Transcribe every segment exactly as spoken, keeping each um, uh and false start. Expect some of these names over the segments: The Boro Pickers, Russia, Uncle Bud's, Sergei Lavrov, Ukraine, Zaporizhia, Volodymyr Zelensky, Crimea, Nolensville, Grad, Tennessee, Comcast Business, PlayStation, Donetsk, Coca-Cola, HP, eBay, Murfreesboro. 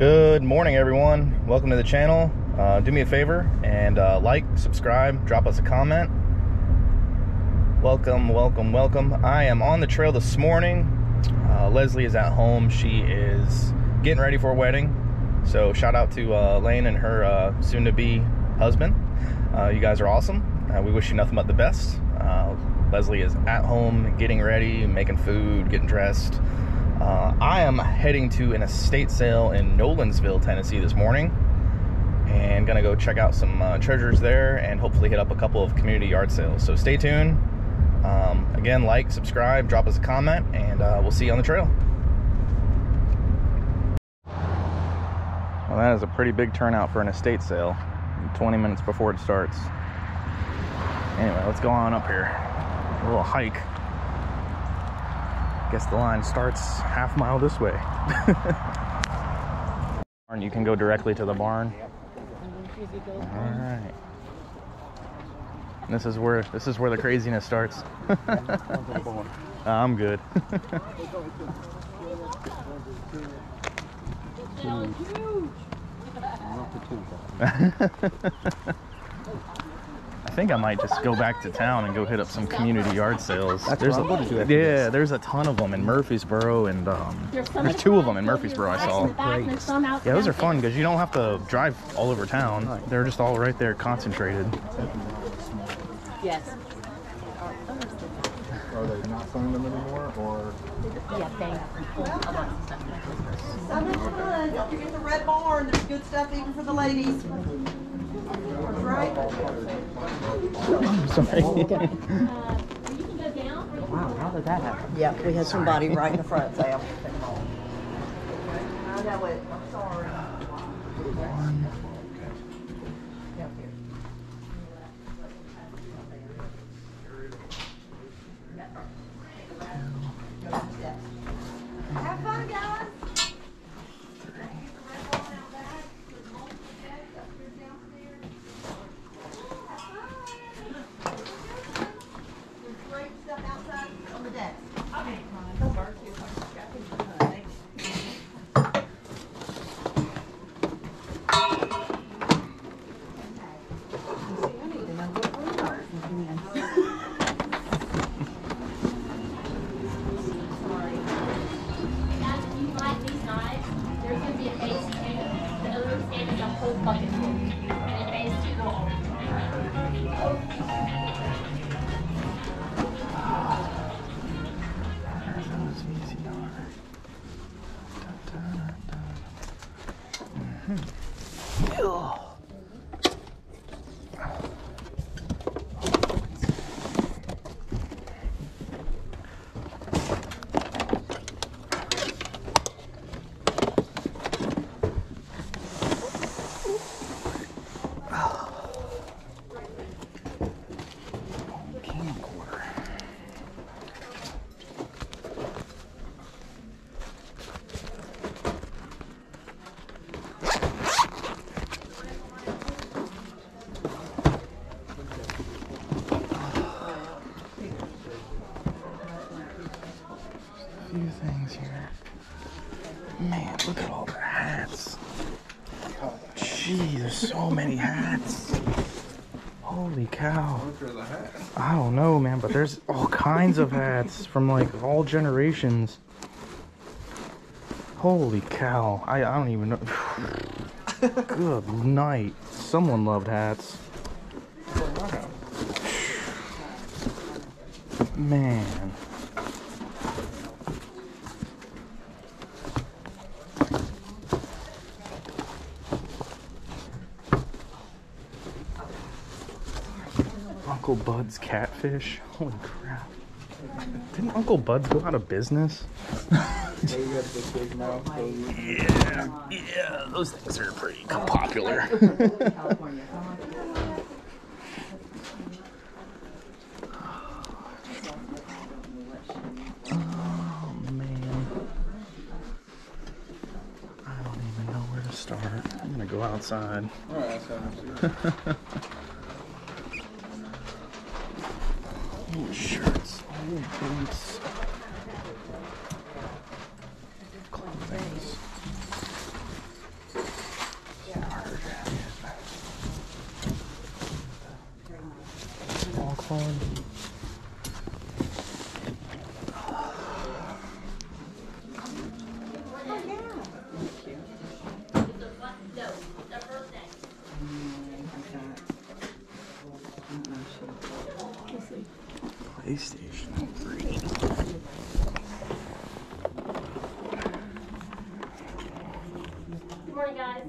Good morning, everyone. Welcome to the channel. Uh, do me a favor and uh, like, subscribe, drop us a comment. Welcome, welcome, welcome. I am on the trail this morning. Uh, Leslie is at home. She is getting ready for a wedding. So shout out to uh, Lane and her uh, soon-to-be husband. Uh, you guys are awesome. Uh, we wish you nothing but the best. Uh, Leslie is at home getting ready, making food, getting dressed. Uh, I am heading to an estate sale in Nolensville, Tennessee this morning, and gonna go check out some uh, treasures there and hopefully hit up a couple of community yard sales. So stay tuned. Um, again, like, subscribe, drop us a comment, and uh, we'll see you on the trail. Well, that is a pretty big turnout for an estate sale, twenty minutes before it starts. Anyway, let's go on up here. A little hike. Guess the line starts half mile this way. And you can go directly to the barn. All right. This is where this is where the craziness starts. I'm good. I think I might just go back to town and go hit up some community yard sales. That's there's a, do yeah, there's a ton of them in Murfreesboro, and um, there's two of them in Murfreesboro I saw. Yeah, those are fun because you don't have to drive all over town. They're just all right there concentrated. Yes. Are they not selling them anymore, or? Yeah, thanks. Southern Wood, don't forget the Red Barn. There's good stuff even for the ladies. Right. Sorry. Wow, how did that happen? Yeah, we had somebody right in the front, Sam. I know it. I'm sorry. Have fun, guys. So many hats. Holy cow. I don't know, man, but there's all kinds of hats from like all generations. Holy cow. I, I don't even know. Good night. Someone loved hats. Man. Uncle Bud's catfish. Holy crap. Didn't Uncle Bud's go out of business? Yeah, yeah, those things are pretty popular. Oh, man. I don't even know where to start. I'm gonna go outside. All right, outside. Old shirts, old boots, cool things. PlayStation three. Good morning, guys.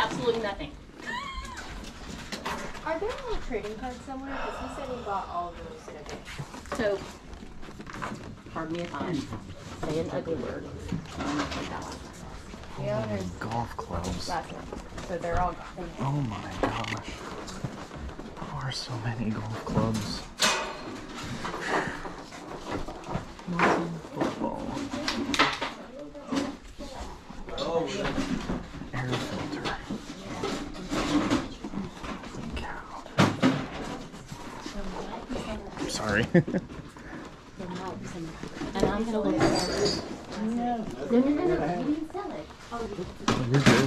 Absolutely nothing. Are there any trading cards somewhere? Because he said he bought all those today. So, pardon me if I'm saying an ugly word. Um, yeah, there's golf clubs. Last one. So they're all golf clubs. Oh my gosh. There are so many golf clubs. And I'm gonna look at it. No, no, no, no, you didn't sell it. Oh, you're good.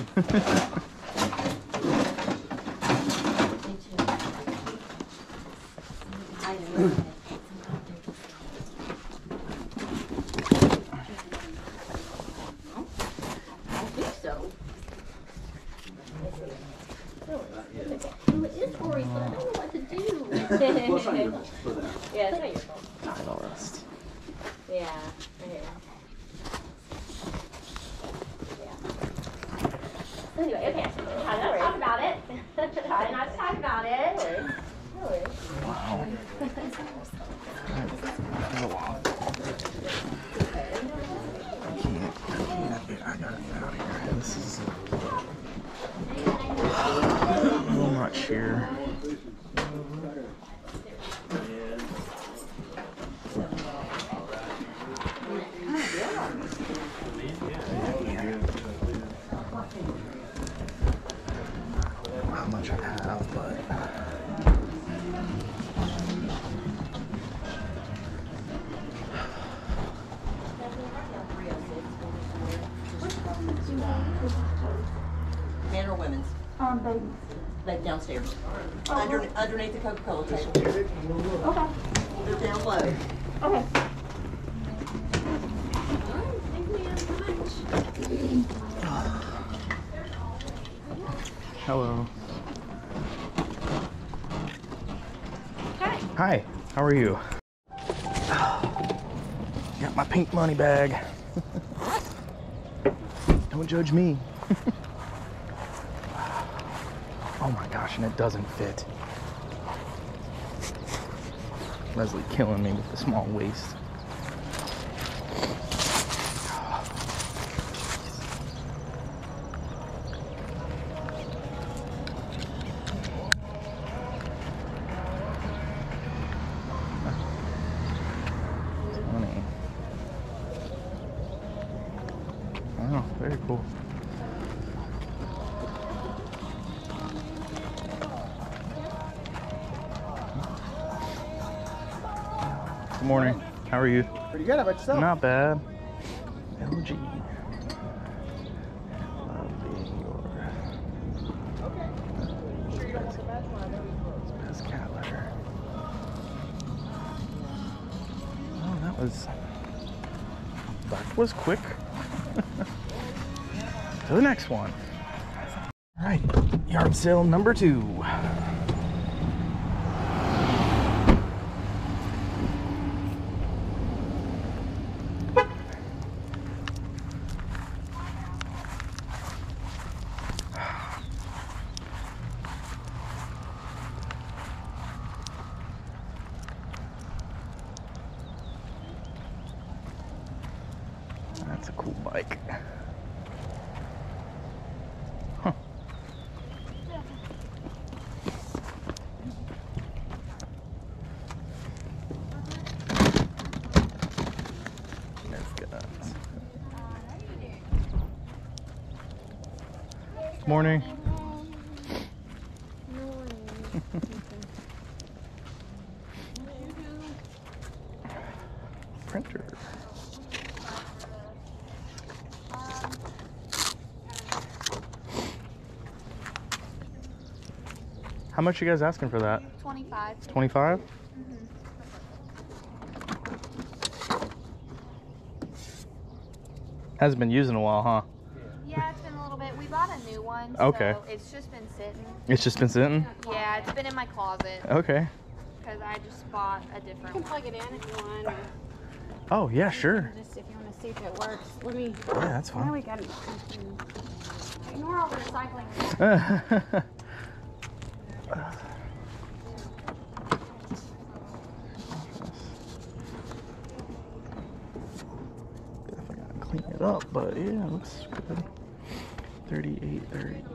I know. I don't think so. Well, it is Corey, so I don't know what to do. Well, it's not your fault for that. Yeah, it's not your fault. I don't rust. Yeah, I hear that. Yeah. Anyway, okay. How did I talk about it? How did I talk about it? No worries. Wow. That's a lot. I can't. I can't. I gotta get out of here. This is a little much here. Downstairs. Oh, Under, okay. Underneath the Coca-Cola table. Okay. They're down low. Okay. All right, thank you very much. Hello. Hi. Hi, how are you? Got my pink money bag. Don't judge me. Oh my gosh, and it doesn't fit. Leslie killing me with the small waist. Funny. Wow, very cool. Good morning. How are you? Pretty good. How about yourself? Not bad. L G. Love being your. Okay. Sure you don't want the bad one. was, that was quick. To the next one. All right, yard sale number two. That's a cool bike. Huh. That's good. Morning. Printer. How much are you guys asking for that? twenty-five. twenty-five? Mm-hmm. Hasn't been used in a while, huh? Yeah, it's been a little bit. We bought a new one. Okay. So it's just been sitting. It's just been sitting? Yeah, it's been in my closet. Okay. Because I just bought a different one. You can plug it in if you want. Or oh, yeah, sure. Just if you want to see if it works. Let me. Yeah, that's fine. Now we got it. Ignore all the recycling. Definitely gotta clean it up, but yeah, it looks good. thirty-eight thirty.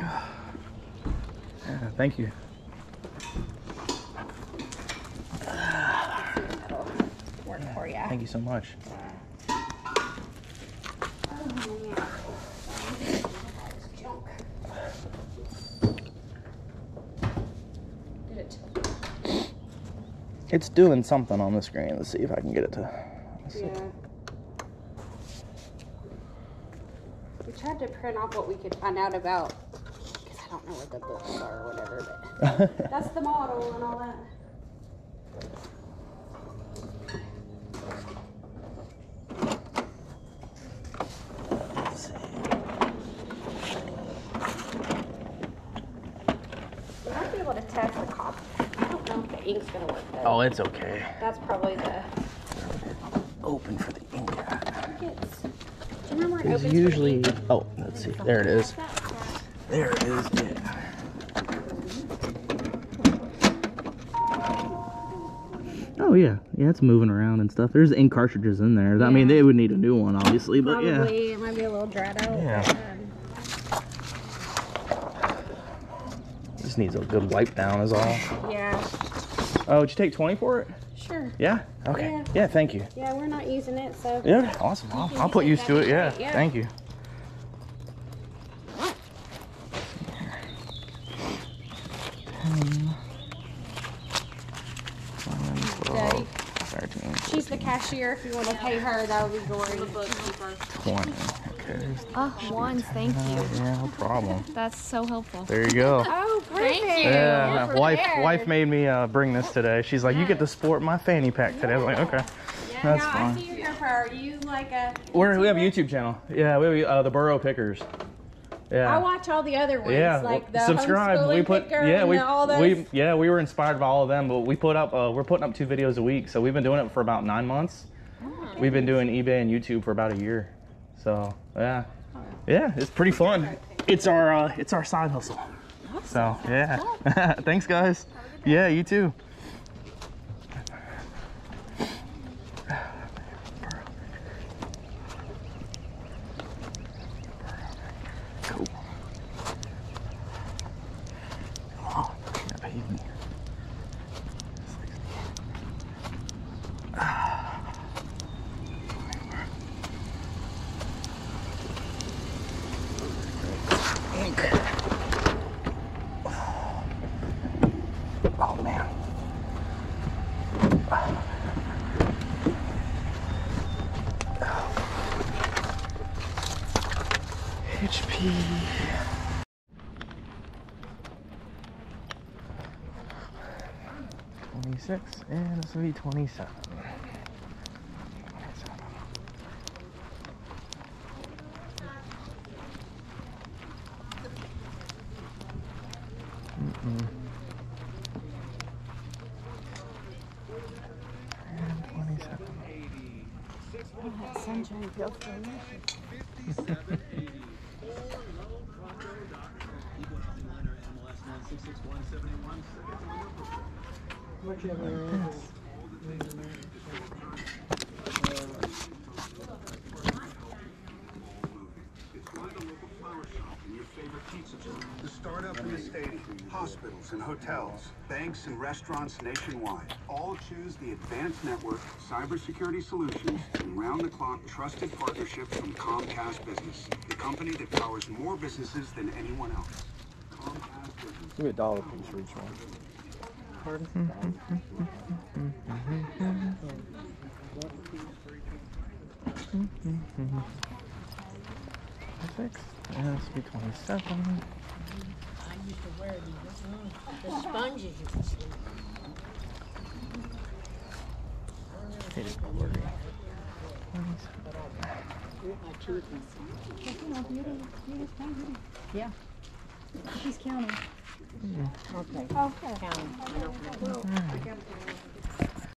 Yeah, thank you. Work for you. Thank you so much. It's doing something on the screen. Let's see if I can get it to. Yeah. We tried to print off what we could find out about, because I don't know what the books are or whatever, but that's the model and all that. We might be able to test the copy. Ink's gonna work though. Oh, it's okay. That's probably the open for the ink. It's usually for the ink? Oh, let's see. There it is. There it is. Yeah. Oh yeah, yeah. It's moving around and stuff. There's ink cartridges in there. I yeah. mean, they would need a new one, obviously, but probably, yeah. Probably it might be a little dried out. Yeah. Um, just needs a good wipe down, is all. Yeah. Oh, would you take twenty for it? Sure. Yeah? Okay. Yeah. Yeah, thank you. Yeah, we're not using it, so. Yeah, awesome. I'll, I'll put used to it. Yeah. yeah. Thank you. She's the cashier. If you want to pay her, that would be glorious. twenty. Okay. Oh, ones, thank you. Yeah, no problem. That's so helpful. There you go. Oh, great. Thank you. Yeah, my wife, wife made me uh, bring this today. She's like, you get to sport my fanny pack today. I was like, okay. Yeah, that's now fine. I see you're here for her. Are you like a We're, we have a YouTube channel. Yeah, we have uh, The Boro Pickers. Yeah. I watch all the other ones, yeah, like the subscribe. We put, yeah, we, all those. we, yeah, we were inspired by all of them, but we put up, uh, we're putting up two videos a week, so we've been doing it for about nine months. Oh, we've been doing eBay and YouTube for about a year, so yeah, oh. yeah, it's pretty fun. It's our, uh, it's our side hustle. Awesome. So yeah, thanks guys. Yeah, you too. H P. twenty-six, and this will be twenty-seven. Mm-mm. And twenty-seven. Oh, that sunshine feels so nice. Like this. The startup in the stadium, hospitals and hotels, banks and restaurants nationwide, all choose the advanced network, cybersecurity solutions, and round-the-clock trusted partnership from Comcast Business, the company that powers more businesses than anyone else. Comcast Business. Give me a dollar piece for each one. Pardon? Six, and this will be twenty-seven. I used to wear these. The sponges you can see. It is blurry. Yeah. She's counting. Mm-hmm. Okay. Okay. Count. Well,